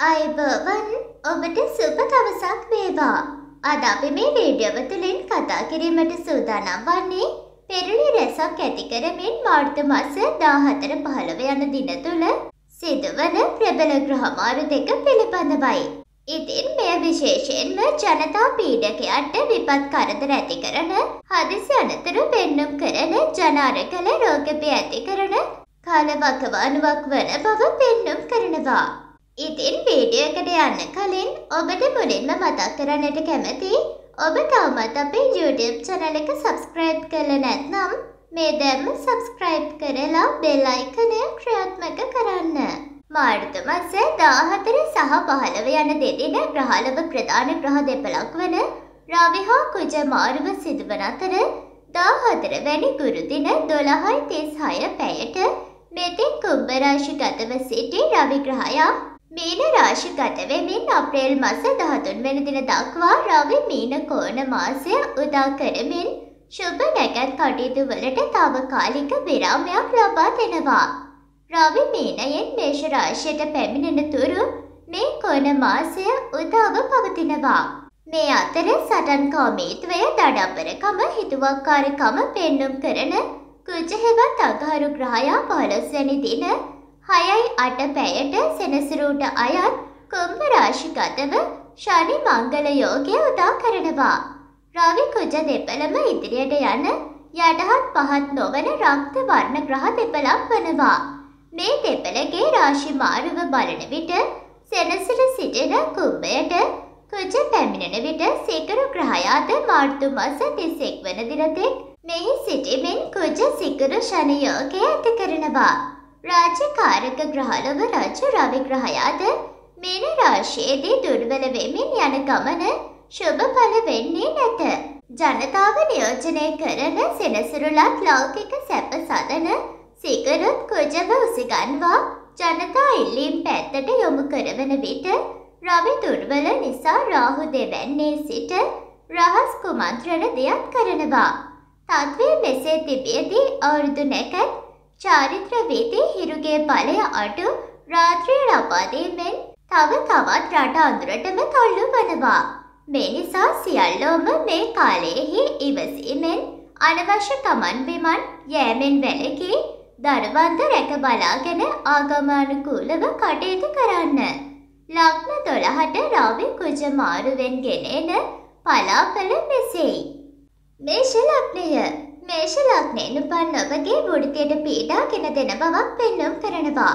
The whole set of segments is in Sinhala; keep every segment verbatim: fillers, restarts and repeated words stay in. අයිබෝවන් ඔබට සුබ දවසක් වේවා. අද අපි මේ වීඩියෝ තුළින් කතා කිරීමට සූදානම් වන්නේ පෙරළි රැසක් ඇති කරමින් මාර්තු මාස දාහතර පහළව යන දින තුල සිදුවන ප්‍රබල ග්‍රහ මාරු දෙක පිළිබඳවයි. ඉතින් මේ විශේෂයෙන්ම ජනතා පීඩකයන්ට විපත් කරදර ඇති කරන හදිසි අනතුරු පෙන්නුම් කරන ජනාරකල රෝග බිය ඇති කරන කාලවකවානුවක් වන බව පෙන්නුම් කරනවා. ඉතින් වීඩියෝ එකට යන්න කලින් ඔබට මුලින්ම මතක් කරන්නට කැමතියි ඔබ තවමත් අපේ YouTube channel එක subscribe කරලා නැත්නම් මේ දැම්ම subscribe කරලා bell icon එක ක්‍රියාත්මක කරන්න. මාර්තු මාසයේ දාහතර සහ පහළව යන දෙදින ග්‍රහලව ප්‍රධාන ග්‍රහ දෙපළක් වන රවි හා කුජ මාරුව සිදුවන අතර දාහතර වැනි ගුරු දින දොළහයි තිස්හය පැයට මෙතෙක් කුම්භ රාශිගතව සිටි රවි ග්‍රහයා මීන රාශිගත වෙමින් අප්‍රේල් මාස දහතුන් වෙනි දින දක්වා රවි මීන කෝණ මාසය උදා කරමින් සුබ නැකත් කටයුතු වලට తాවකාලික විරාමයක් ලබා දෙනවා. රවි මීනයෙන් මේෂ රාශියට පැමිණෙන තුරු මේ කෝණ මාසය උදාව පවතිනවා. මේ අතර සටන්කාමීත්වය, දඩබ්බරකම, හිතුවක්කාරකම පෙන්නුම් කරන කුජ හෙවත් අගහරු ග්‍රහයා පහළොස් වෙනි දින හයයි අට පැයට සෙනසුරුට අයත් කුම්භ රාශිගතව ශනි මංගල යෝගය උදා කරනවා. රවි කුජ දෙපළම ඉදිරියට යන යටහත් පහත් නොවන රක්ත වර්ණ ග්‍රහ දෙපළක් වනවා. මේ දෙපළගේ රාශි මාරුව බලන විට සෙනසුර සිටින කුම්භයට කුජ පැමිණෙන විට සිකුරු ග්‍රහයාද මාර්තු මාස තිස්එක් වන දින තෙක් මෙහි සිටීමෙන් කුජ සිකුරු ශනි යෝගය ඇති කරනවා. රාජකාරක ග්‍රහලව රජ රවි ග්‍රහයාද මීන රාශියේදී දුර්වල වෙමින් යන ගමන ශුභඵල වෙන්නේ නැත. ජනතාව නියෝජනය කරන සෙනසුරුලත් ලෞකික සැප සදන සිකරුත් කුජව උසිගන්වා ජනතා ඉල්ලීම් පැත්තට යොමු කරවන විට රවි දුර්වල නිසා රාහු දෙවැන්නේ සිට රහස් කුමන්ත්‍රණ දියත් කරනවා. තත්ත්වය මෙසේ තිබියදී අවුරුදු නැකත් චාරිත්‍ර වීති හිරුගේ බලය අඩු රාත්‍රිය ලබා දීමෙන් තව තවත් රට අඳුරටම තල්ලු වෙනවා. මේ නිසා සියල්ලෝම මේ කාලයේහි ඉවසීමෙන් අනවශ්‍ය ගමන් බිමන් යෑමෙන් වැළකී දරවන්ත රැක බලාගෙන ආගමනුකූලව කටයුතු කරන්න. ලග්න දොළහට රවි කුජ මාරුවෙන් ගෙනෙන පලාඵල මෙසේයි. මේෂ ලග්නය මේෂ ලග්නයෙන් උපන් ඔබගේ වෘත්තියට පීඩා ගෙන දෙන බවක් පෙන්නුම් කරනවා.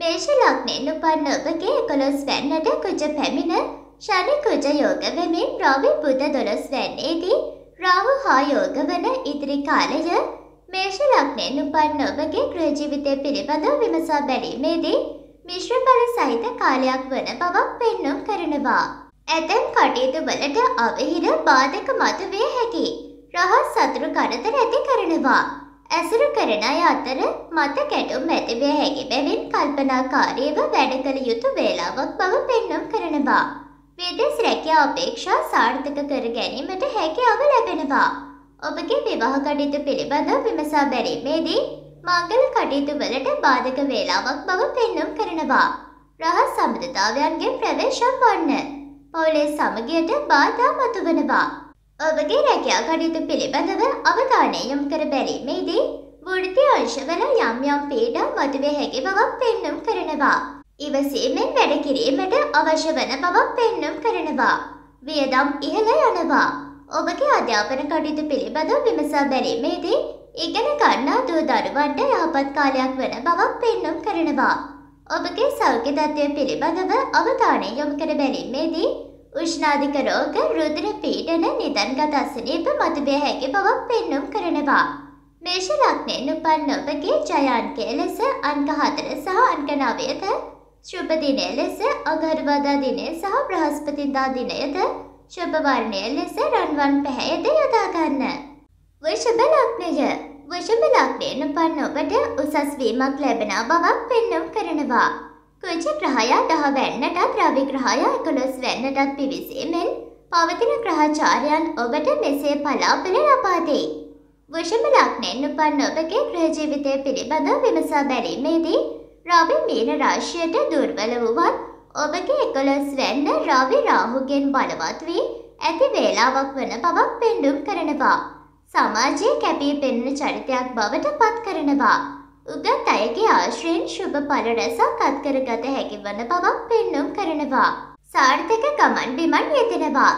මේෂ ලග්නයෙන් උපන් ඔබගේ එකොළොස් වැන්නට කුජ පැමිණ ශනි කුජ යෝග වෙමින් රවි බුධ දොළොස් වැන්නේදී රාහු හා යෝග වන ඉදිරි කාලය මේෂ ලග්නයෙන් උපන් ඔබගේ ගෘහ ජීවිතය පිළිබඳව විමසා බැලීමේදී මිශ්‍ර ඵල සහිත කාලයක් වන බවක් පෙන්නුම් කරනවා. ඇතැම් කටයුතු වලට අවහිර බාධක මතුවේ හැකියි. රහස් සතුරු කරදර ඇති කරනවා. ඇසුරු කරන අය අතර මත ගැටුම් ඇතිවිය හැකි බැවින් කල්පනාකාරීව වැඩ කළ යුතු වේලාවක් බව පෙන්නුම් කරනවා. විදේශ රැකියා අපේක්ෂා සාර්ථක කර ගැනීමට හැකියාව ලැබෙනවා. ඔබගේ විවාහ කටයුතු පිළිබඳව විමසා බැලීමේදී මංගල කටයුතු වලට බාධක වේලාවක් බව පෙන්නුම් කරනවා. රහස් සම්බන්ධතාවයන්ගේ ප්‍රවේශම් වන්න. පවුලේ සමගියට බාධා මතුවනවා. ඔබගේ රැකියා කටයුතු පිළිබඳව අවධානය යොමු කර බැලීමේදී වෘත්ති අංශවල යම් යම් පීඩා මතුවේ හැකි බවක් පෙන්නුම් කරනවා. ඉවසීමෙන් වැඩ කිරීමට අවශ්‍ය වන බවක් පෙන්නුම් කරනවා. වියදම් ඉහළ යනවා. ඔබගේ අධ්‍යාපන කටයුතු පිළිබඳව විමසා බැලීමේදී ඉගෙන ගන්නා දූ දරුවන්ට යහපත් කාලයක් වන බවක් පෙන්නුම් කරනවා. ඔබගේ සෞඛ්‍ය තත්ත්වය පිළිබඳව අවධානය යොමු කර බැලීමේදී උෂ්ණාධික රෝග, රුධිර පීඩන, නිදන්ගත අසනීප මතුවේ හැකි බවක් පෙන්නුම් කරනවා. මේෂ ලග්නයෙන් උපන් ඔබගේ ජයාන්කය ලෙස අංක හතර සහ අංක නවයද, ශුභ දිනය ලෙස අඟහරුවාදා දිනය සහ බ්‍රහස්පතින්දා දිනයද, ශුභ වර්ණය ලෙස රන්වන් පැහැයද යොදා ගන්න. වෘෂභ ලග්නය වෘෂභ ලග්නයෙන් උපන් ඔබට උසස් වීමක් ලැබෙන බවක් පෙන්නුම් කරනවා. කුජ ග්‍රහයා දහ වැන්නටත් රවි ග්‍රහයා එකොළොස් වැන්නටත් පිවිසීමෙන් පවතින ග්‍රහචාරයන් ඔබට මෙසේ පලාපල ලබා දෙයි. වෘෂභ ලග්නයෙන් උපන් ඔබගේ ගෘහ ජීවිතය පිළිබඳව විමසා බැලීමේදී රවි මීන රාශියට දුර්වල වුවත් ඔබගේ එකොළොස් වැන්න රවි රාහුගෙන් බලවත් වී ඇති වේලාවක් වන බවක් පෙන්නුම් කරනවා. සමාජයේ කැපී පෙනෙන චරිතයක් බවට පත් කරනවා. උගත් අයගේ ආශ්‍රයෙන් ශුභ ඵල රැසක් අත්කරගත හැකි වන බවක් පෙන්නුම් කරනවා. සාර්ථක ගමන් බිමන් යෙදෙනවා.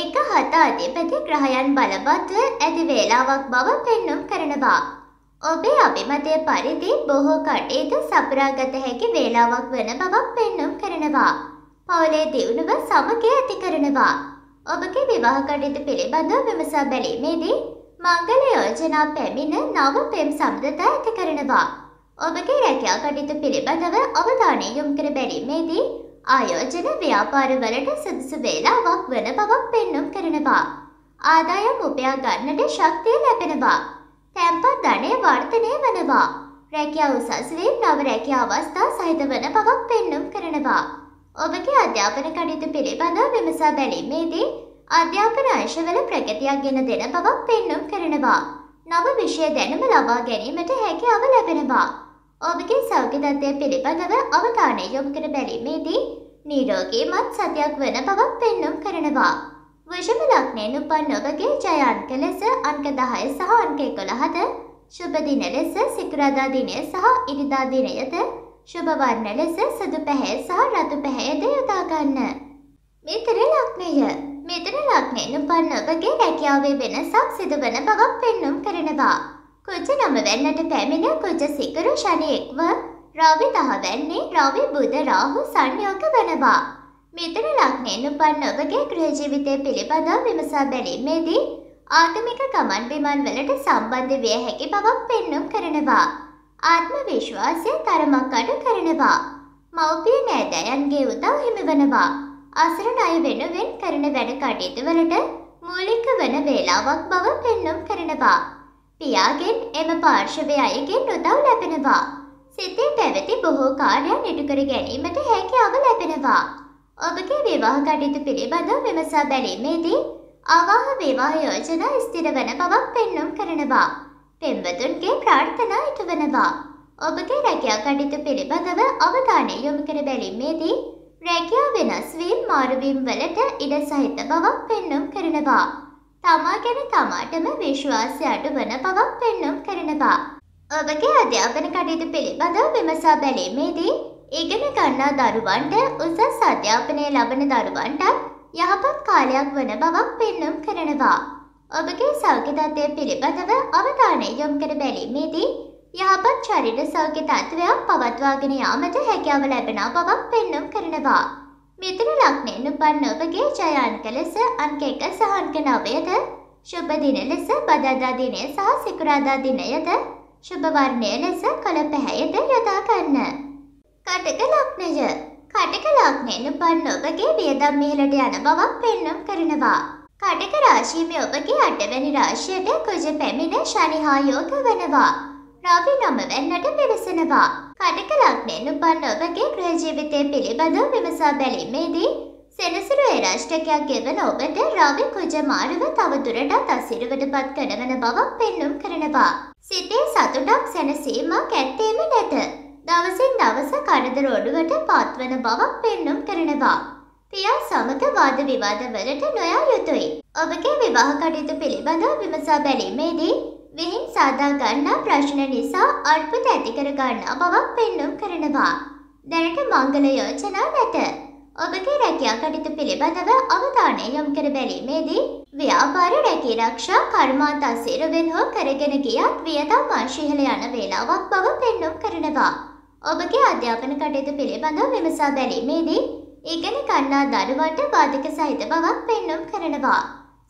එක හත අධිපති ග්‍රහයන් බලවත්ව ඇති වේලාවක් බව පෙන්නුම් කරනවා. ඔබේ අභිමතය පරිදි බොහෝ කටයුතු සපුරාගත හැකි වේලාවක් වන බවක් පෙන්නුම් කරනවා. පවුලේ දියුණුව සමගිය ඇති කරනවා. ඔබගේ විවාහ කටයුතු පිළිබඳව විමසා බැලීමේදී මංගල යෝජනා පැමිණ නව පෙම් සම්බන්ධතා ඇති කරනවා. ඔබගේ රැකියා කටයුතු පිළිබඳව අවධානය යොමු කර බැලීමේදී ආයෝජන ව්‍යාපාරවලට සුදුසු වේලාවක් වන බවක් පෙන්නුම් කරනවා. ආදායම් උපයා ගන්නට ශක්තිය ලැබෙනවා. තැන්පත් ධනය වර්ධනය වෙනවා. රැකියාව උසස් වී නව රැකියා අවස්ථා සහිත වන බවක් පෙන්නුම් කරනවා. ඔබගේ අධ්‍යාපන කටයුතු පිළිබඳව විමසා බැලීමේදී අධ්‍යාපන අංශවල ප්‍රගතියක් ගෙන දෙන බවක් පෙන්නුම් කරනවා. නව විෂය දැනුම ලබා ගැනීමට හැකියාව ලැබෙනවා. ඔබගේ සෞඛ්‍ය තත්ත්වය පිළිබඳව අවධානය යොමු කර බැලීමේදී නිරෝගීමත් සතියක් වන බවක් පෙන්නුම් කරනවා. වෘෂභ ලග්නයෙන් උපන් ඔබගේ ජය අංක ලෙස අංක දහය සහ අංක එකොළහද ශුභ දින ලෙස සිකුරාදා දිනය සහ ඉරිදා දිනයද ශුභ වර්ණ ලෙස සුදු පැහැය සහ රතු පැහැයද යොදා ගන්න. මිථුන ලග්නය. මිථුන ලග්නයෙන් උපන් ඔබගේ රැකියාවේ වෙනසක් සිදු වන බවක් පෙන්නුම් කරනවා. කුජ නම වැන්නට පැමිණ කුජ සිකුරු ශනි එක්ව රවි දහ වැන්නේ රවි බුධ රාහු සංයෝග වෙනවා. මිථුන ලග්නයෙන් උපන් ඔබගේ ගෘහ ජීවිතය පිළිබඳව විමසා බැලීමේදී ආගමික ගමන් බිමන් වලට සම්බන්ධ විය හැකි බවක් පෙන්නුම් කරනවා. ආත්ම විශ්වාසය තරමක් අඩු කරනවා. මව්පිය නෑදෑයන්ගේ උදව් හිමිවනවා. අසරණ අය වෙනුවෙන් කරන වැඩ කටයුතු වලට මූලික වන වේලාවක් බව පෙන්නුම් කරනවා. පියාගෙන් එම පාර්ශවය අයගෙන් උදව් ලැබෙනවා. සිතේ පැවති බොහෝ කාර්යයන් ඉටු කර ගැනීමට හැකියාව ලැබෙනවා. ඔබගේ විවාහ කටයුතු පිළිබඳව විමසා බැලීමේදී අවාහ විවාහ යෝජනා ස්ථිර වන බවක් පෙන්නුම් කරනවා. පෙම්වතුන්ගේ ප්‍රාර්ථනා ඉටු වෙනවා. ඔබගේ රැකියා කටයුතු පිළිබඳව අවධානය යොමු කර බැලීමේදී රැකියා වෙනස් වීම මාරු වීම වලට ඉඩ සහිත බවක් පෙන්නුම් කරනවා. තමා ගැන තමාටම විශ්වාසය අඩු වන බවක් පෙන්නුම් කරනවා. ඔබගේ අධ්‍යාපන කටයුතු පිළිබඳව විමසා බැලීමේදී ඉගෙන ගන්නා දරුවන්ට උසස් අධ්‍යාපනය ලබන දරුවන්ට යහපත් කාලයක් වන බවක් පෙන්නුම් කරනවා. ඔබගේ සෞඛ්‍ය තත්ත්වය පිළිබඳව අවධානය යොමු කර බැලීමේදී යහපත් ශරීර සෞඛ්‍ය තත්ත්වයක් පවත්වාගෙන යාමට හැකියාව ලැබෙන බවක් පෙන්නුම් කරනවා. මිථුන ලග්නයෙන් උපන් ඔබගේ ජය අංක ලෙස අංක එක සහ අංක නවයද ශුභ දින ලෙස බදාදා දිනය සහ සිකුරාදා දිනයද ශුභ වර්ණය ලෙස කොළ පැහැයද යොදා ගන්න. කටක ලග්නය. කටක ලග්නයෙන් උපන් ඔබගේ වියදම් ඉහළට යන බවක් පෙන්නුම් කරනවා. කටක රාශියේ ඔබගේ අටවැනි රාශියට කුජ පැමිණ ශනි හා යෝග වෙනවා. රවි නම වෙන්නට පිවිසෙනවා. කටක ලග්නයෙන් උපන් ඔබගේ ගෘහ ජීවිතය පිළිබඳව විමසා බැලීමේදී සෙනසුරු ඒරාෂ්ටකයක් ගෙවන ඔබට රවි කුජ මාරුව තව දුරටත් අසීරුවටපත් කරන බවක් පෙන්නුම් කරනවා. සිතේ සතුටක් සැනසීමක් ඇත්තේම නැත. දවසින් දවස කරදර ඔඩුවට පාත්වන බවක් පෙන්නුම් කරනවා. පියා සමග වාද විවාද වලට නොයා යුතුයි. ඔබගේ විවාහ කටයුතු පිළිබඳව විමසා බැලීමේදී විහිං සාදා ගන්නා ප්‍රශ්න නිසා අර්බුද ඇති කර ගන්නා බවක් පෙන්නුම් කරනවා. දැනට මංගල යෝජනා නැත. ඔබගේ රැකියා කටයුතු පිළිබඳව අවධානය යොමු කර බැලීමේදී ව්‍යාපාර රැකී ආරක්ෂා කර්මාන්ත අසීරුවෙන් හෝ කරගෙන ගියත් වියදම් අංශ ඉහළ යන වේලාවක් බව පෙන්නුම් කරනවා. ඔබගේ අධ්‍යාපන කටයුතු පිළිබඳව විමසා බැලීමේදී ඉගෙන ගන්නා දරුවන්ට බාධක සහිත බවක් පෙන්නුම් කරනවා.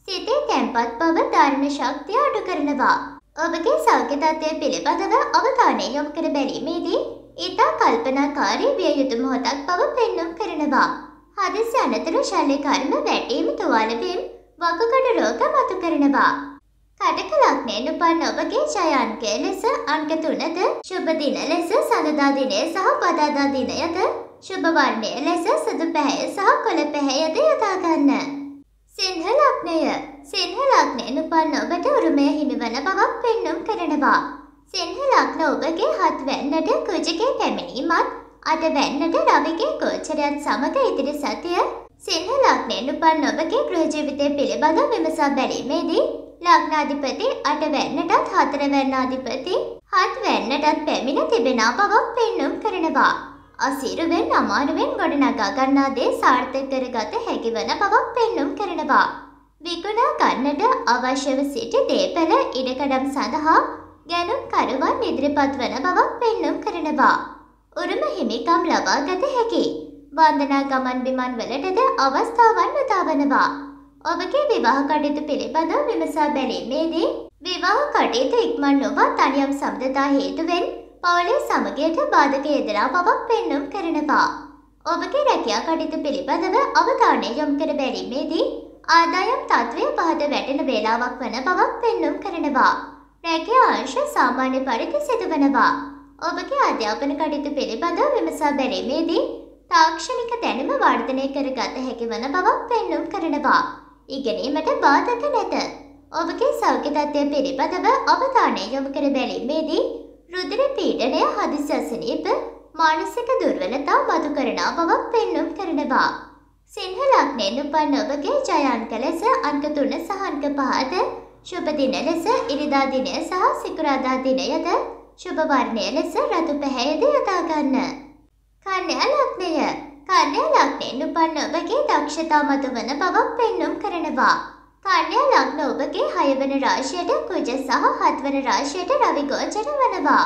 සිතේ තැන්පත් බව ධර්ම ශක්තිය අඩු කරනවා. ඔබගේ සෞඛ්‍ය තත්ත්වය පිළිබඳව අවධානය යොමු කර බැලීමේදී ඊතා කල්පනාකාරී විය යුතු මොහොතක් බව පෙන්නුම් කරනවා. හදිසි අනතුරු ශල්‍ය කර්ම වැටීම තුවාල වීම වකුගඩු රෝග මතු කරනවා. කටක ලග්නයෙන් උපන් ඔබගේ ජය අංකය ලෙස අංක තුනද ශුභ දින ලෙස සඳදා දිනය සහ බදාදා දිනයද ශුභ වර්ණය ලෙස සුදු පැහැය සහ කොළ පැහැයද යොදා ගන්න. සිංහ ලග්නය. සිංහ ලග්නයෙන් උපන් ඔබට උරුමය හිමිවන බවක් පෙන්නුම් කරනවා. සිංහ ලග්න ඔබගේ හත් වැන්නට කුජගේ පැමිණීමත් අද වෙන්නට රවිගේ ගෝචරයත් සමග ඉදිරි සතිය සිංහ ලග්නයෙන් උපන් ඔබගේ ගෘහ ජීවිතය පිළිබඳව විමසා බැලීමේදී ලග්නාධිපති අට වෙන්නටත් හතර වෙන්නාධිපති හත් වෙන්නටත් පැමිණ තිබෙනා බවක් පෙන්නුම් කරනවා. අසීරුවෙන් අමානුවෙන් ගොඩනගා ගන්නා දේ සාර්ථක කරගත හැකි වන බවක් පෙන්නුම් කරනවා. විකුණා ගන්නට අවශ්‍යව සිටි දේපල ඉඩකඩම් සඳහා ගැනුම් කරුවන් ඉදිරිපත් වන බවක් පෙන්නුම් කරනවා. උරුම හිමිකම් ලබා ගත හැකි. වන්දනා ගමන් බිමන් වලටද අවස්ථාවන් උදාවනවා. ඔබගේ විවාහ කටයුතු පිළිබඳව විමසා බැලීමේදී විවාහ කටයුතු ඉක්මන් නොව තනියම් සබඳතා හේතුවෙන් පවුලේ සමගියට බාධක එදලා බවක් පෙන්නුම් කරනවා. ඔබගේ රැකියා කටයුතු පිළිබඳව අවධානය යොමු කර බැලීමේදී ආදායම් තත්ත්වය පහත වැටෙන වේලාවක් වන බවක් පෙන්නුම් කරනවා. රැකියා අංශ සාමාන්‍ය පරිදි සිදුවනවා. ඔබගේ අධ්‍යාපන කටයුතු පිළිබඳව විමසා බැලීමේදී තාක්ෂණික දැනුම වර්ධනය කරගත හැකි වන බවක් පෙන්නුම් කරනවා. ඉගෙනීමට බාධක නැත. ඔබගේ සෞඛ්‍ය තත්ත්වය පිළිබඳව අවධානය යොමු කර බැලීමේදී රුධිර පීඩනය, හදිසි අසනීප, මානසික දුර්වලතා මතු කරනා බවක් පෙන්නුම් කරනවා. සිංහ ලග්නයෙන් උපන් ඔබගේ ජයාංක ලෙස අංක තුන සහ අංක පහද ශුභ දින ලෙස ඉරිදා දිනය සහ සිකුරාදා දිනයද ශුභ වර්ණය ලෙස රතු පැහැයද යොදා ගන්න. කන්‍යා ලග්නය. කන්‍යා ලග්නයෙන් උපන් ඔබගේ දක්ෂතා මතුවන බවක් පෙන්නුම් කරනවා. කන්‍යා ලග්න ඔබගේ හය වන රාශියට කුජ සහ හත් වන රාශියට රවි ගෝචර වනවා.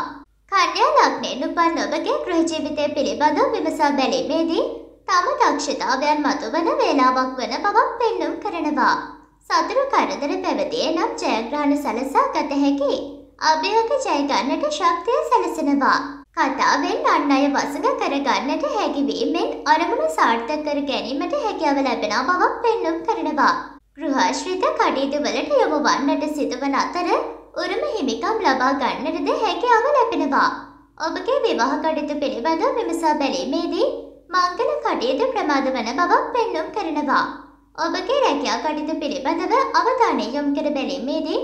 කන්‍යා ලග්නයෙන් උපන් ඔබගේ ගෘහ ජීවිතය පිළිබඳව විමසා බැලීමේදී තම දක්ෂතාවයන් මතුවන වේලාවක් වන බවක් පෙන්නුම් කරනවා. සතුරු කරදර පැවතියේ නම් ජයග්‍රහණ සලසා ගත හැකි. අභියෝග ජය ගන්නට ශක්තිය සැලසෙනවා. කතාවෙන් අන් අය වසඟ කර ගන්නට හැකිවීමෙන් අරමුණු සාර්ථක කර ගැනීමට හැකියාව ලැබෙනා බවක් පෙන්නුම් කරනවා. ගෘහාශ්‍රිත කටයුතු වලට යොමු වන්නට සිදුවන අතර උරුම හිමිකම් ලබා ගන්නටද හැකියාව ලැබෙනවා. ඔබගේ විවාහ කටයුතු පිළිබඳව විමසා බැලීමේදී මංගල කටයුතු ප්‍රමාද වන බවක් පෙන්නුම් කරනවා. ඔබගේ රැකියා කටයුතු පිළිබඳව අවධානය යොමු කර බැලීමේදී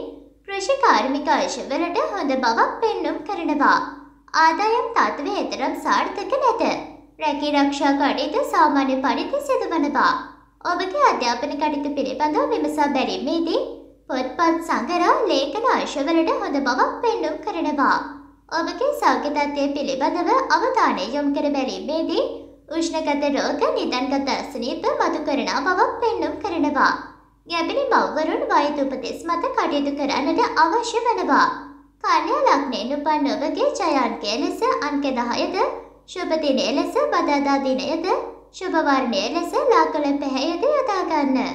කෘෂි කාර්මික අංශවලට හොඳ බවක් පෙන්නුම් කරනවා. ආදායම් තත්ත්වය එතරම් සාර්ථක නැත. රැකී රක්ෂා කටයුතු සාමාන්‍ය පරිදි සිදුවනවා. ඔබගේ අධ්‍යාපන කටයුතු පිළිබඳව විමසා බැලීමේදී පොත්පත් සංගරා ලේඛන අංශවලට හොඳ බවක් පෙන්නුම් කරනවා. ඔබගේ සෞඛ්‍ය තත්ත්වය පිළිබඳව අවධානය යොමු කර බැලීමේදී උෂ්ණගත රෝග, නිදන්ගත අසනීප මතු කරන බවක් පෙන්නුම් කරනවා. ගැබිණි මව්වරුන් වෛද්‍ය උපදෙස් මත කටයුතු කරන්නට අවශ්‍ය වෙනවා. කන්‍යා ලග්නයෙන් උපන් ඔබගේ ජයාංකය ලෙස අංක දහයද, ශුභ දිනය ලෙස බදාදා දිනයද, ශුභ වර්ණය ලෙස ලාකල පැහැයද යොදා ගන්න.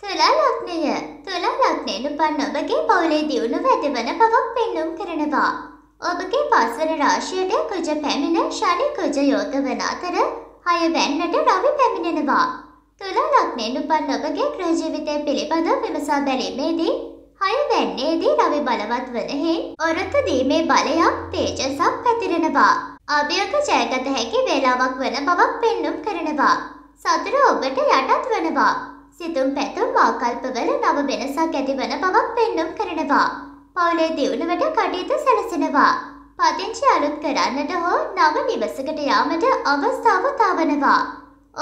තුලා ලග්නය. තුලා ලග්නයෙන් උපන් ඔබගේ පවුලේ දියුණුව ඇතිවන බවක් පෙන්නුම් කරනවා. ඔබගේ පස්වන රාශියට කුජ පැමිණ ශනි කුජ යොදවන අතර හය වෙන්නට රවි පැමිණෙනවා. තුලා ලග්නයෙන් උපන් ඔබගේ ගෘහ ජීවිතය පිළිබඳව විමසා බැලීමේදී හය වෙන්නේදී රවි බලවත් වන හේන් ඔරොත්තු දීමේ බලයක් තේජසක් පැතිරෙනවා. අභියෝග ජයගත හැකි වේලාවක් වන බවක් පෙන්නුම් කරනවා. සතුරු ඔබට යටත් වනවා. සිතුම් පැතුම් ආකල්පවල නව වෙනසක් ඇතිවන බවක් පෙන්නුම් කරනවා. පවුලේ දියුණුවට කටයුතු සැලසෙනවා. පදිංචි අලුත් කරන්නට හෝ නව නිවසකට යාමට අවස්ථාව තවනවා.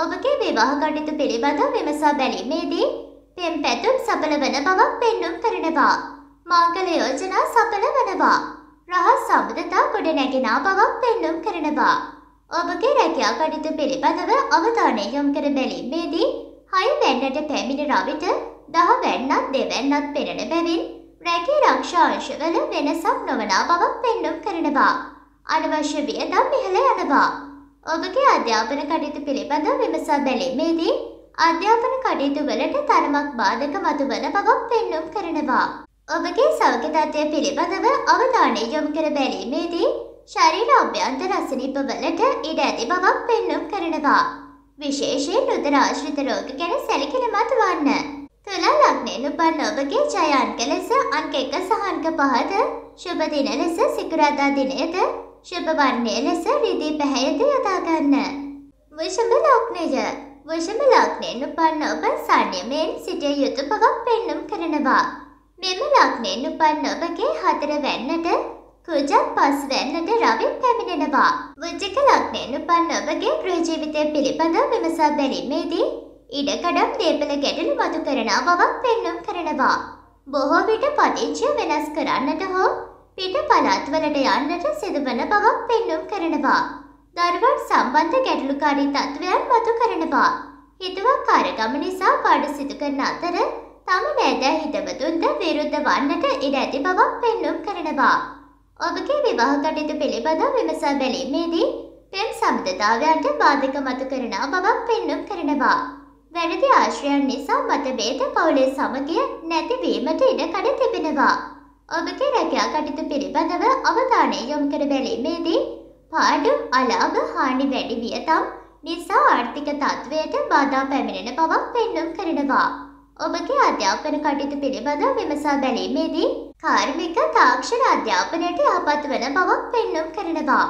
ඔබගේ විවාහ කටයුතු පිළිබඳව විමසා බැලීමේදී පෙම් පැතුම් සඵල වන බවක් පෙන්නුම් කරනවා. මංගල යෝජනා සඵල වනවා. රහස් සම්බන්ධතා ගොඩනැගෙන බවක් පෙන්නුම් කරනවා. ඔබගේ රැකියා කටයුතු පිළිබඳව අවධානය යොමු කර බැලීමේදී හය වෙන්නට පැමිණ රවිට දහ වෙන්නත් දෙවැන්නත් පෙරණ බැවින් රැකී රක්ෂා අංශවල වෙනසක් නොවන බවක් පෙන්නුම් කරනවා. අනවශ්‍ය වියදම් ඉහළ යනවා. ඔබගේ අධ්‍යාපන කටයුතු පිළිබඳව විමසා බැලීමේදී අධ්‍යාපන කටයුතු වලට තරමක් බාධක මතුවන බවක් පෙන්නුම් කරනවා. ඔබගේ සෞඛ්‍ය තත්ත්වය පිළිබඳව අවධානය යොමු කර බැලීමේදී ශරීර අභ්‍යන්තර අසනීප වලට ඉඩ ඇති බවක් පෙන්නුම් කරනවා. විශේෂයෙන් රුධිර ආශ්‍රිත රෝග ගැන සැලකිලිමත් වන්න. තුලා ලග්නයෙන් උපන් ඔබගේ ජයාංක ලෙස අංක එක සහ අංක පහද, ශුභ දින ලෙස සිකුරාදා දිනයද, ශුභ වර්ණය ලෙස රිදී පැහැයද යොදා ගන්න. වෘෂභ ලග්නය. වෘෂභ ලග්නයෙන් උපන් ඔබ සංයමයෙන් සිටිය යුතු බවක් පෙන්නුම් කරනවා. මෙම ලග්නයෙන් උපන් ඔබගේ හතර වෙන්නට, කෝජප්පස් වෙන්නට රවි පැමිණෙනවා. වෘජික ලග්නයෙන් උපන්න ඔබගේ ගෘහ ජීවිතය පිළිබඳව විමසා බැලීමේදී ඉඩකඩම් දේපල ගැටලු මතු කරන බවක් පෙන්වීම කරනවා. බොහෝ විට පදිංචිය වෙනස් කරන්නට හෝ පිට පළාත්වලට යන්නට සිදුවන බවක් පෙන්වීම කරනවා. දරුවන් සම්බන්ධ ගැටලුකාරී තත්ත්වයන් මතු කරනවා. හිතුවක්කාරකම නිසා පාඩු සිදු කරන අතර තම නෑදෑ හිතවතුන්ට විරුද්ධ වන්නට ඉඩ ඇති බවක් පෙන්වීම කරනවා. ඔබගේ විවාහ කටයුතු පිළිබඳව විමසා බැලීමේදී පෙම් සම්බන්ධතාවයන්ට බාධක මතු කරන බවක් පෙන්වීම කරනවා. වැරදි ආශ්‍රයයන් නිසා මතභේද පවුලේ සමගිය නැතිවීමට ඉඩකඩ තිබෙනවා. ඔබගේ රැකියා කටයුතු පිළිබඳව අවධානය යොමු කර බැලීමේදී පාඩු අලාභ හානි වැඩි වියතම් නිසා ආර්ථික තත්ත්වයට බාධා පැමිණෙන බවක් පෙන්වීම කරනවා. ඔබගේ අධ්‍යාපන කටයුතු පිළිබඳව විමසා බැලීමේදී කාර්මික තාක්ෂණ අධ්‍යාපනයට යහපත් වන බවක් පෙන්වීම කරනවා.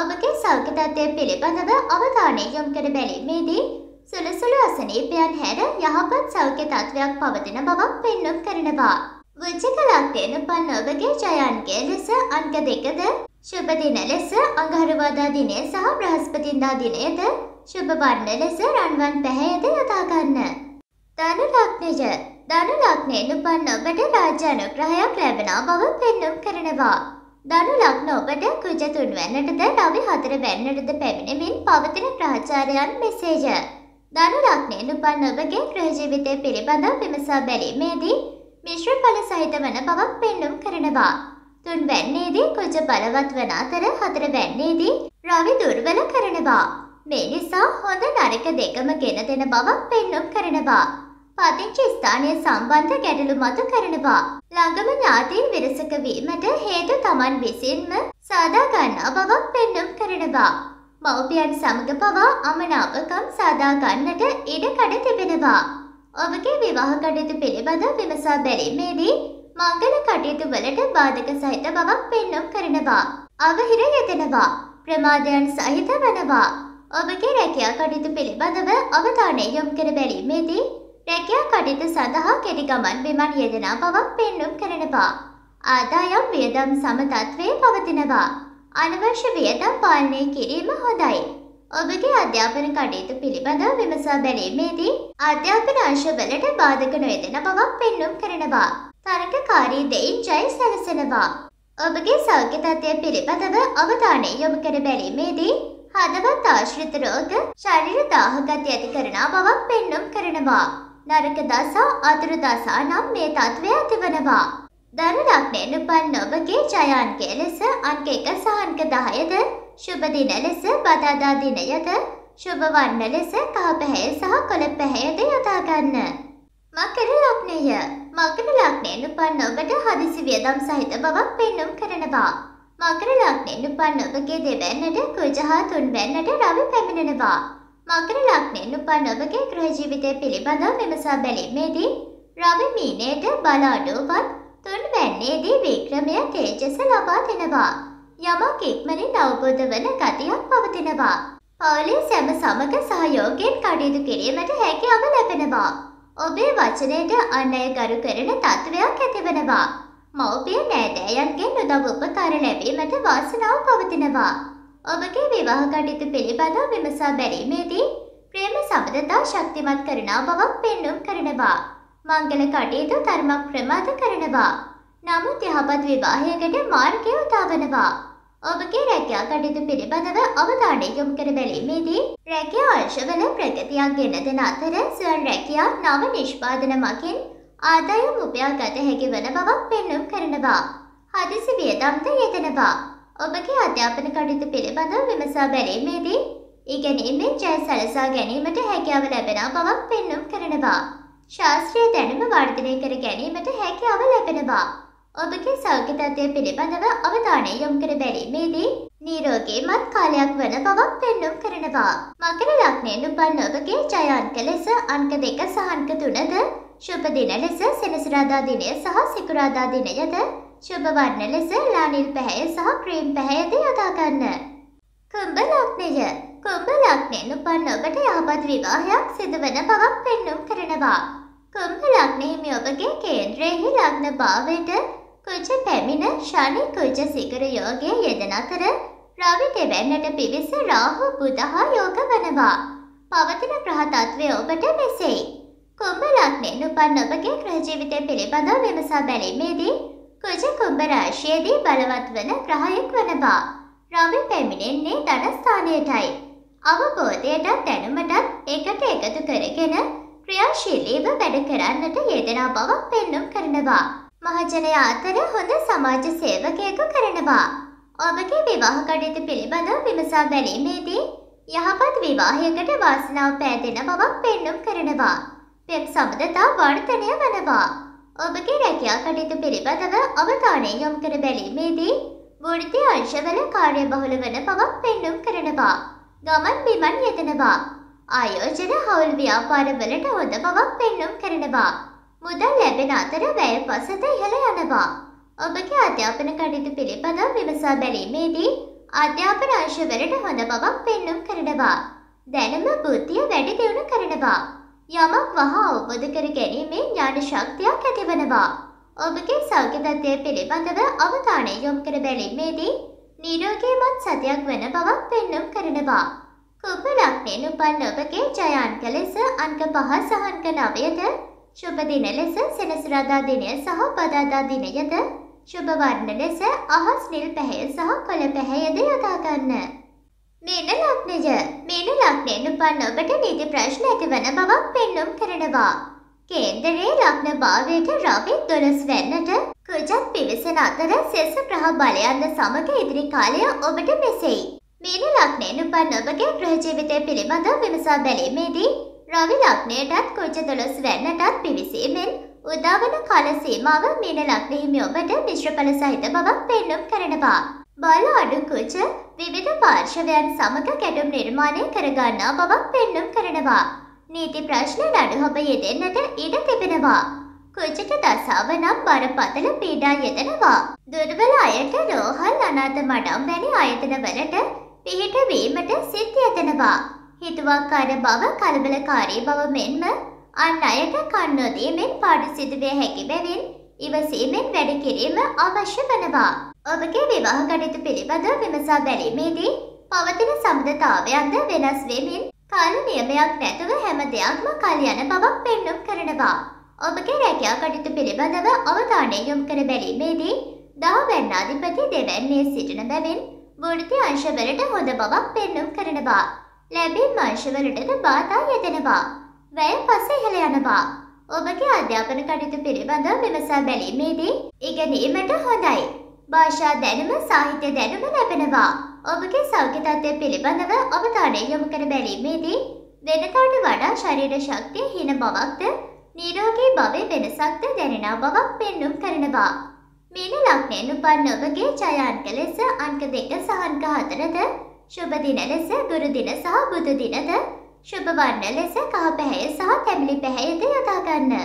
ඔබගේ සෞඛ්‍ය තත්ත්වය පිළිබඳව අවධානය යොමු කර බැලීමේදී සුළු සුළු අසනීපයන් හැර යහපත් සෞඛ්‍ය තත්ත්වයක් පවතින බවක් පෙන්වීම කරනවා. වෘශ්චික ලග්නයෙන් උපන් ඔබගේ ජයන්ගේ ලෙස අංක දෙකද ශුභ දින ලෙස අඟහරුවාදා දිනය සහ බ්‍රහස්පතින්දා දිනයද ශුභ වර්ණ ලෙස රන්වන් පැහැයද යොදා ගන්න. ධනු ලග්නය. ධනු ලග්නයෙන් උපන් ඔබට රාජ්‍ය අනුග්‍රහයක් ලැබෙන බව පෙන්වීම කරනවා. ධනු ලග්න ඔබට කුජ තුන් වෙනිදාටද රවි හතර වෙනිදාටද පැමිණෙමින් පවතින ග්‍රහචාරයන් මෙසේය. ධනු ලග්නයෙන් උපන් ඔබගේ ගෘහ ජීවිතය පිළිබඳව විමසා බැලීමේදී මිශ්‍ර ඵල සහිත වන බවක් පෙන්වීම කරනවා. තුන් වැන්නේදී කුජ බලවත් වන අතර හතර වැන්නේදී රවි දුර්වල කරනවා. මේ නිසා හොඳ නරක දෙකම ගෙන දෙන බවක් පෙන්වීම කරනවා. පදිංචි ස්ථානය සම්බන්ධ ගැටලු මතු කරනවා. ළඟම ඥාතීන් විරසක වීමට හේතු Taman විසින්ම සාදා ගන්නා බවක් පෙන්වීම කරනවා. මව්පියන් සමග පවා අමනාපකම් සාදා ගන්නට ඉඩකඩ තිබෙනවා. ඔබගේ විවාහ කටයුතු පිළිබඳව විමසා බැලීමේදී මංගල කටයුතු වලට බාධක සහිත බවක් පෙන්වීම කරනවා. අවහිර යෙදෙනවා. ප්‍රමාදයන් සහිත වෙනවා. ඔබගේ රැකියා කටයුතු පිළිබඳව අවධානය යොමු කර බැලීමේදී රැකියා කටයුතු සඳහා කෙටි ගමන් බිමන් යෙදෙන බවක් පෙන්වීම කරනවා. ආදායම් වියදම් සම තත්ත්වයේ පවතිනවා. අනවශ්‍ය වියදම් පාලනය කිරීම හොඳයි. ඔබගේ අධ්‍යාපන කටයුතු පිළිබඳව විමසා බැලීමේදී අධ්‍යාපන අංශ වලට බාධක නොයෙදෙන බවක් පෙන්වීම කරනවා. තරකකාරී දෙයින් ජය සැලසෙනවා. ඔබගේ සෞඛ්‍ය තත්ත්වය පිළිබඳව අවධානය යොමු කර බැලීමේදී හදවත් ආශ්‍රිත රෝග ශරීර දාහගති ඇති කරන බවක් පෙන්වීම කරනවා. නරක දසා අතුරු දසා නම් මේ තත්ත්වය ඇතිවනවා. ධනු ලග්නයෙන් උපන් ඔබගේ ජයාන්කය ලෙස අංක එක සහ අංක දහයද ශුභ දින ලෙස බදාදා දිනයද ශුභ වර්ණ ලෙස කහ පැහැය සහ කොළ පැහැයද යොදා ගන්න. මකර ලග්නය. මකර ලග්නයෙන් උපන් ඔබට හදිසි වියදම් සහිත බවක් පෙන්වීම කරනවා. මකර ලග්නයෙන් උපන් ඔබගේ දෙවැන්නට කුජ හා තුන්වැන්නට රවි පැමිණෙනවා. මකර ලග්නයෙන් උපන් ඔබගේ ගෘහ ජීවිතය පිළිබඳව විමසා බැලීමේදී රවි මීනයට බල අඩුවත් තුන්වැන්නේදී වික්‍රමය තේජස ලබා දෙනවා. යමක් ඉක්මනින් අවබෝධ වන ගතියක් පවතිනවා. පවුලේ සැම සමග සහයෝගයෙන් කටයුතු කිරීමට හැකියාව ලැබෙනවා. ඔබේ වචනයට අන් අය ගරු කරන තත්ත්වයක් ඇතිවෙනවා. මව්පිය නෑදෑයන්ගෙන් උදව් උපකාර ලැබීමට වාසනාව පවතිනවා. ඔබගේ විවාහ කටයුතු පිළිබඳව විමසා බැලීමේදී ප්‍රේම සම්බන්ධතා ශක්තිමත් කරන බවක් පෙන්වීම කරනවා. මංගල කටයුතු ධර්ම ප්‍රමාද කරනවා. නමුත් යහපත් විවාහයකට මාර්ගය උදාවනවා. ඔබගේ රැකියා කටයුතු පිළිබඳව අවධානය යොමු කර බැලීමේදී රැකියා අංශවල ප්‍රගතියක් ගෙන දෙන අතර ස්වයං රැකියා නව නිෂ්පාදන මගින් ආදායම් උපයාගත හැකි වන බවක් පෙන්වීම කරනවා. හදිසි වියදම්ද යෙදෙනවා. ඔබගේ අධ්‍යාපන කටයුතු පිළිබඳව විමසා බැලීමේදී ඉගෙනීමේ ජය සලසා ගැනීමට හැකියාව ලැබෙන බවක් පෙන්වීම කරනවා. ශාස්ත්‍රීය දැනුම වර්ධනය කර ගැනීමට හැකියාව ලැබෙනවා. ඔබගේ සෞඛ්‍ය තත්ත්වය පිළිබඳව අවධානය යොමු කර බැලීමේදී නිරෝගීමත් කාලයක් වන බවක් පෙන්වීම කරනවා. මකර ලග්නයෙන් උපන් ඔබගේ ජය අංක ලෙස අංක දෙක සහ අංක තුනද ශුභ දින ලෙස සෙනසුරාදා දිනය සහ සිකුරාදා දිනයද ශුභ වර්ණ ලෙස ලානිල් පැහැය සහ ක්‍රීම් පැහැයද යොදා ගන්න. කුම්භ ලග්නය. කුම්භ ලග්නයෙන් උපන් ඔබට යහපත් විවාහයක් සිදුවන බවක් පෙන්වීම කරනවා. කුම්භ ලග්නයේ ඔබගේ කේන්ද්‍රයේ ලග්න භාවයට කුජ පැමිණ ශනි කුජ සිගුරු යෝගයේ යෙදෙන අතර රවි දෙවැන්නට පිවිස රාහු බුධහා යෝග වනවා. පවතින ග්‍රහ තත්වය ඔබට මෙසේයි. කුම්භ ලග්නයෙන් උපන් ඔබගේ ග්‍රහ ජීවිතය පිළිබඳව විමසා බැලීමේදී කුජ කුම්භ රාශියේදී බලවත් වන ග්‍රහයෙක් වනවා. රවි පැමිණෙන්නේ ධන ස්ථානයටයි. අවබෝධයටත් දැනුමටත් එකට එකතු කරගෙන ක්‍රියාශීලීව වැඩ කරන්නට යෙදෙන බවක් පෙන්නුම් කරනවා. මහජනයා අතර හොඳ සමාජ සේවකයෙකු කරනවා. ඔබගේ විවාහ කටයුතු පිළිබඳව විමසා බැලීමේදී යහපත් විවාහයකට වාසනාව පෑදෙන බවක් පෙන්නුම් කරනවා. වෙබ් සබඳතා වර්ධනය වනවා. ඔබගේ රැකියා කටයුතු පිළිබඳව අවධානය යොමු කර බැලීමේදී වෘත්ති අංශවල කාර්යබහුල වන බවක් පෙන්නුම් කරනවා. ගමන් බිමන් යෙදෙනවා. ආයෝජන හවුල් ව්‍යාපාරවලට හොඳ බවක් පෙන්නුම් කරනවා. මුදල් ලැබෙන අතර වැය පසත ඉහළ යනවා. ඔබගේ අධ්‍යාපන කටයුතු පිළිබඳව විමසා බැලීමේදී අධ්‍යාපන අංශවලට හොඳ බවක් පෙන්නුම් කරනවා. දැනුම බුද්ධිය වැඩි දියුණු කරනවා. යමක් වහා අවබෝධ කර ගැනීමේ ඥාන ශක්තියක් ඇතිවනවා. ඔබගේ සෞඛ්‍ය තත්ත්වය පිළිබඳව අවධානය යොමු කර බැලීමේදී නිරෝගීමත් සතියක් වන බවක් පෙන්නුම් කරනවා. කුම්භ ලග්නයෙන් උපන් ඔබගේ ජය අංක ලෙස අංක පහ සහ අංක නවයද ශුභ දින ලෙස සෙනසුරාදා දිනය සහ බදාදා දිනයද ශුභ වර්ණ ලෙස අහස් නිල් පැහැය සහ කොළ පැහැයද යොදා ගන්න. මීන ලග්නය. මීන ලග්නයෙන් උපන් ඔබට නිදි ප්‍රශ්න ඇතිවන බවක් පෙන්නුම් කරනවා. කේන්දරයේ ලග්න භාවයට රවි දොළොස් වැන්නට කුජත් පිවිසෙන අතර සෙස ග්‍රහ බලයන්ද සමග ඉදිරි කාලය ඔබට මෙසේයි. මීන ලග්නයෙන් උපන් ඔබගේ ග්‍රහ ජීවිතය පිළිබඳව විමසා බැලීමේදී රවි ලග්නයටත් කුජ දොළොස් වැන්නටත් පිවිසීමෙන් උදාවන කාල සීමාව මීන ලග්න හිමි ඔබට මිශ්‍රඵල සහිත බවක් පෙන්නුම් කරනවා. බල අඩු කුජ විවිධ පාර්ශවයන් සමග ගැටුම් නිර්මාණය කරගන්නා බවක් පෙන්නුම් කරනවා. නීති ප්‍රශ්න නඩුහොබ යෙදෙන්නට ඉඩ තිබෙනවා. කුජට දසාව නම් බරපතල පීඩා යෙදෙනවා. දුර්වල අයට රෝහල් අනාථ මඩම් වැනි ආයතනවලට පිහිට වීමට සිත් යෙදෙනවා. හිතුවක්කාර බව කලබලකාරී බව මෙන්ම අන් අයට කන් නොදීමෙන් පාඩු සිදුවිය හැකි බැවින් ඉවසීමෙන් වැඩ කිරීම අවශ්‍ය වෙනවා. ඔබගේ විවාහ කටයුතු පිළිබඳව විමසා බැලීමේදී පවතින සම්බන්ධතාවයන්ද වෙනස් වෙමින් කාල නියමයක් නැතුව හැම දෙයක්ම කල් යන බවක් පෙන්නුම් කරනවා. ඔබගේ රැකියා කටයුතු පිළිබඳව අවධානය යොමු කර බැලීමේදී දහ වැන්නාධිපති දෙවැන්නේ සිටින බැවින් වෘත්ති අංශවලට හොඳ බවක් පෙන්නුම් කරනවා. ලැබීම් අංශවලටද බාධා යෙදෙනවා. වැය පස ඉහළ යනවා. ඔබගේ අධ්‍යාපන කටයුතු පිළිබඳව විමසා බැලීමේදී ඉගෙනීමට හොඳයි. භාෂා දැනුම සාහිත්‍ය දැනුම ලැබෙනවා. ඔබගේ සෞඛ්‍ය තත්ත්වය පිළිබඳව අවධානය යොමු කර බැලීමේදී වෙනදාට වඩා ශරීර ශක්තිය හීන බවක්ද නිරෝගී භවයේ වෙනසක්ද දැනෙන බවක් පෙන්නුම් කරනවා. මීන ලග්නයෙන් උපන් ඔබගේ ජය අංක ලෙස අංක දෙක සහ අංක හතරද ශුභ දින ලෙස ගුරු දින සහ බුදු දිනද ශුභ වර්ණ ලෙස කහ පැහැය සහ තැඹිලි පැහැයද යොදා ගන්න.